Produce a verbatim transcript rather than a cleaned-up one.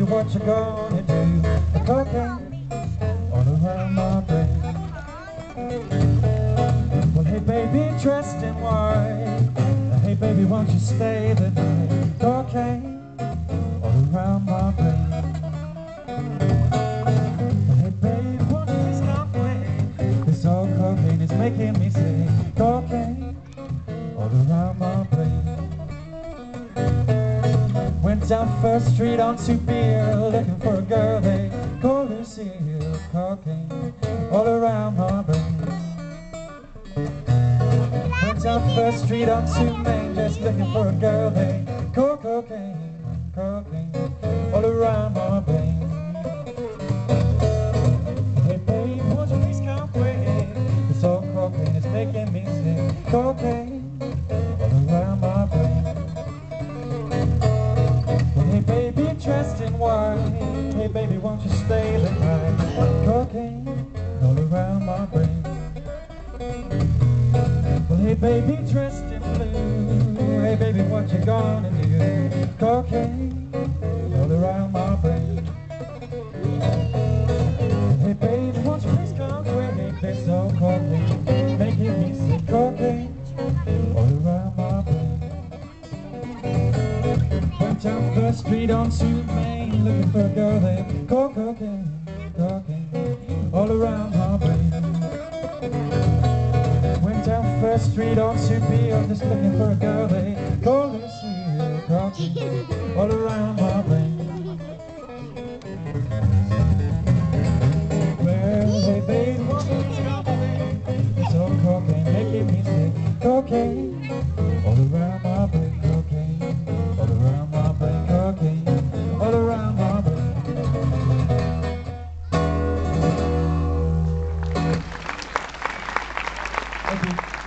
me what you gonna do. A cocaine all around my brain. Well, hey baby, dressed in white. Hey baby, won't you stay the night? Cocaine all around my brain. Hey baby, won't you stop playing? This old cocaine is making me say cocaine all around my brain. Went down First Street on to Beer, looking for a girl, they call her Lucille. Cocaine all around my brain. Went down First Street on to Main, just looking for a girl, they call cocaine, cocaine all around my brain. Hey babe, won't you please come quick? This old cocaine is making me sick. Cocaine. Dressed in white, hey baby, won't you stay the night? Cocaine all around my brain. Well, hey baby, dressed in blue, hey baby, what you gonna do? Cocaine all around my brain. Hey baby, won't you please come quick? This old cocaine making me sick. Cocaine all around my brain. Down First Street on to Main, looking for a girl there, call cocaine, cocaine, all around my brain. Went down First Street on to Beer, just looking for a girl there, call Lucille, cocaine, all around my brain. Well, hey babe, won't you stop it? It's all cocaine, making me sick, cocaine, all around my brain, cocaine. Thank you.